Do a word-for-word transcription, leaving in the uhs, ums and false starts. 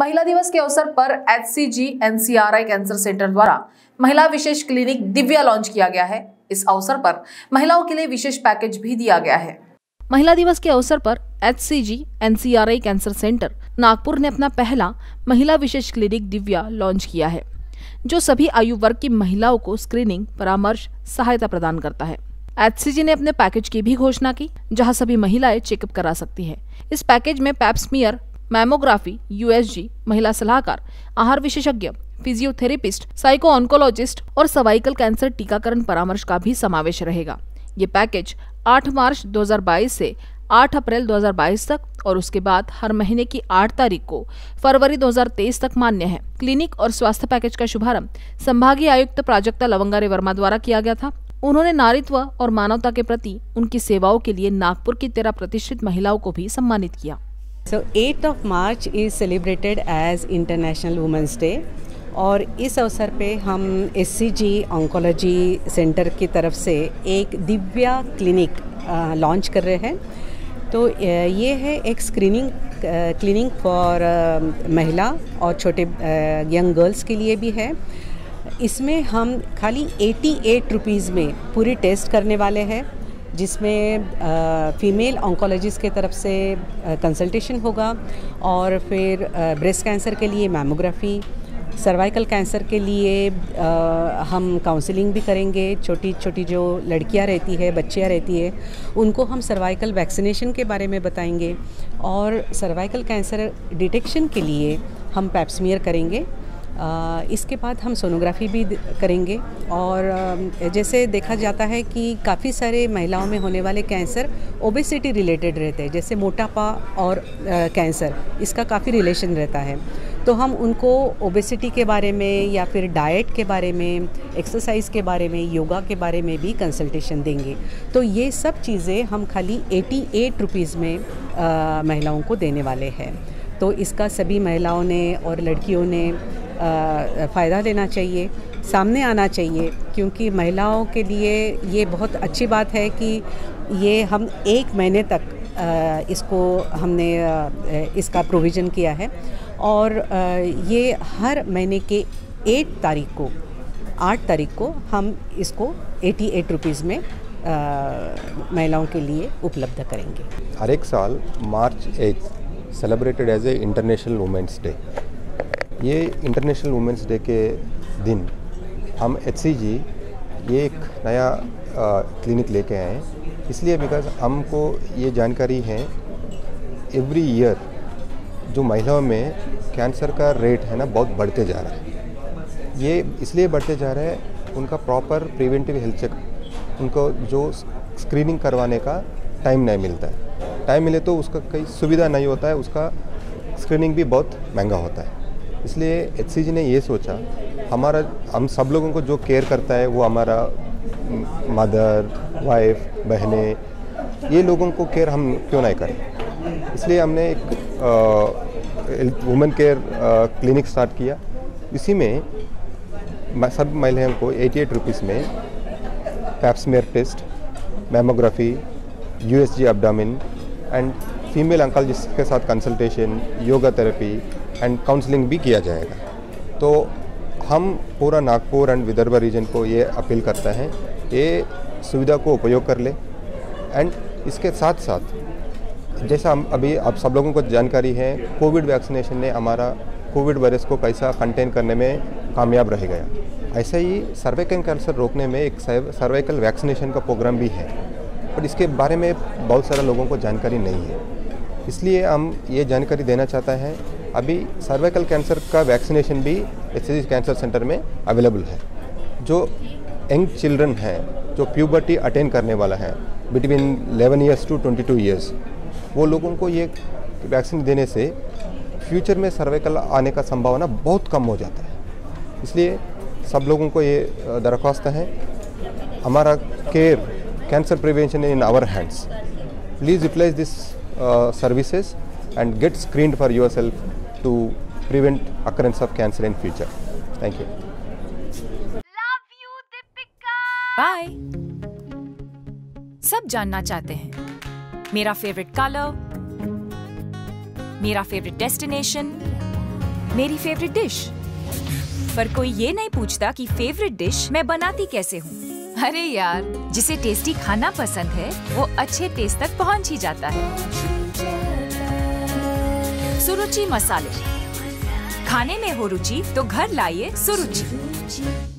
महिला दिवस के अवसर पर एचसीजी एनसीआरआई कैंसर सेंटर द्वारा महिला विशेष क्लिनिक दिव्या लॉन्च किया गया है। इस अवसर पर महिलाओं के लिए विशेष पैकेज भी दिया गया है। महिला दिवस के अवसर पर HCG NCRI cancer centre Nagpur ने अपना पहला महिला विशेष क्लिनिक दिव्या लॉन्च किया है, जो सभी आयु वर्ग की महिलाओं को स्क्रीनिंग, परामर्श, सहायता प्रदान करता है। एचसीजी ने अपने पैकेज की भी घोषणा की, जहां सभी महिलाएं चेकअप करा सकती हैं। इस पैकेज में पैप स्मीयर, मैमोग्राफी, यूएसजी, महिला सलाहकार, आहार विशेषज्ञ, फिजियोथेरेपिस्ट, साइको ऑन्कोलॉजिस्ट और सर्वाइकल कैंसर टीकाकरण परामर्श का भी समावेश रहेगा। ये पैकेज आठ मार्च दो हज़ार बाईस से आठ अप्रैल दो हज़ार बाईस तक और उसके बाद हर महीने की आठ तारीख को फरवरी दो हज़ार तेईस तक मान्य है। क्लिनिक और स्वास्थ्य पैकेज का शुभारंभ संभागीय आयुक्त प्राजक्ता लवंगारे वर्मा द्वारा किया गया था। उन्होंने नारीत्व और मानवता के प्रति उनकी सेवाओं के लिए नागपुर की तेरह प्रतिष्ठित महिलाओं को भी सम्मानित किया। So eighth of March is celebrated as International Women's Day और इस अवसर पे हम एचसीजी ऑन्कोलॉजी सेंटर की तरफ से एक दिव्या क्लिनिक लॉन्च कर रहे हैं। तो ये है एक स्क्रीनिंग क्लिनिक फॉर महिला और छोटे यंग गर्ल्स के लिए भी है। इसमें हम खाली अठासी रुपीस में पूरी टेस्ट करने वाले हैं, जिसमें फीमेल ऑन्कोलॉजिस्ट के तरफ से कंसल्टेशन होगा और फिर ब्रेस्ट कैंसर के लिए मैमोग्राफी, सर्वाइकल कैंसर के लिए आ, हम काउंसलिंग भी करेंगे। छोटी छोटी जो लड़कियां रहती है, बच्चियां रहती है, उनको हम सर्वाइकल वैक्सीनेशन के बारे में बताएंगे और सर्वाइकल कैंसर डिटेक्शन के लिए हम पैप स्मीयर करेंगे। आ, इसके बाद हम सोनोग्राफी भी करेंगे और आ, जैसे देखा जाता है कि काफ़ी सारे महिलाओं में होने वाले कैंसर ओबेसिटी रिलेटेड रहते हैं, जैसे मोटापा और आ, कैंसर इसका काफ़ी रिलेशन रहता है। तो हम उनको ओबेसिटी के बारे में या फिर डाइट के बारे में, एक्सरसाइज के बारे में, योगा के बारे में भी कंसल्टेशन देंगे। तो ये सब चीज़ें हम खाली अठासी रुपीस में आ, महिलाओं को देने वाले हैं। तो इसका सभी महिलाओं ने और लड़कियों ने फ़ायदा लेना चाहिए, सामने आना चाहिए, क्योंकि महिलाओं के लिए ये बहुत अच्छी बात है कि ये हम एक महीने तक इसको हमने इसका प्रोविज़न किया है और ये हर महीने के आठ तारीख को आठ तारीख को हम इसको अठासी रुपीस में महिलाओं के लिए उपलब्ध करेंगे। हर एक साल March eight celebrated as a international women's day. ये इंटरनेशनल वुमेंस डे के दिन हम एचसीजी ये एक नया आ, क्लिनिक लेके आए हैं, इसलिए बिकॉज हमको ये जानकारी है एवरी ईयर जो महिलाओं में कैंसर का रेट है ना बहुत बढ़ते जा रहा है। ये इसलिए बढ़ते जा रहा है उनका प्रॉपर प्रिवेंटिव हेल्थ चेकअप, उनको जो स्क्रीनिंग करवाने का टाइम नहीं मिलता है। टाइम मिले तो उसका कई सुविधा नहीं होता है, उसका स्क्रीनिंग भी बहुत महंगा होता है। इसलिए एचसीजी ने ये सोचा हमारा हम सब लोगों को जो केयर करता है वो हमारा मदर, वाइफ, बहनें, ये लोगों को केयर हम क्यों नहीं करें। इसलिए हमने एक वुमेन केयर क्लिनिक स्टार्ट किया। इसी में सब महिलाओं को अठासी रुपीस में pap smear test, mammography, USG abdomen and female oncologist के साथ consultation, yoga therapy and counselling भी किया जाएगा। तो हम पूरा नागपुर एंड विदर्भ रीजन को ये अपील करता है ये सुविधा को उपयोग कर ले। एंड इसके साथ साथ जैसा हम अभी आप सब लोगों को जानकारी है कोविड वैक्सीनेशन ने हमारा कोविड वायरस को कैसा कंटेन करने में कामयाब रह गया, ऐसा ही सर्वाइकल कैंसर रोकने में एक सर्वाइकल वैक्सीनेशन का प्रोग्राम भी है, बट इसके बारे में बहुत सारे लोगों को जानकारी नहीं है। इसलिए हम ये जानकारी देना चाहता है अभी सर्वाइकल कैंसर का वैक्सीनेशन भी एचसीजी कैंसर सेंटर में अवेलेबल है। जो यंग चिल्ड्रन हैं जो प्यूबर्टी अटेंड करने वाला है between eleven years to twenty two years, वो लोगों को ये वैक्सीन देने से फ्यूचर में सर्वाइकल आने का संभावना बहुत कम हो जाता है। इसलिए सब लोगों को ये दरख्वास्त है हमारा care cancer prevention in our hands, please utilise this services and get screened for yourself to prevent occurrence of cancer in future. Thank you. Love you, Deepika. Bye. सब जानना चाहते हैं मेरा फेवरेट कलर, मेरा फेवरेट डेस्टिनेशन, मेरी favourite dish, पर कोई ये नहीं पूछता कि फेवरेट डिश मैं बनाती कैसे हूँ। अरे यार, जिसे टेस्टी खाना पसंद है वो अच्छे टेस्ट तक पहुँच ही जाता है। सुरुचि मसाले, खाने में हो रुचि तो घर लाइए सुरुचि।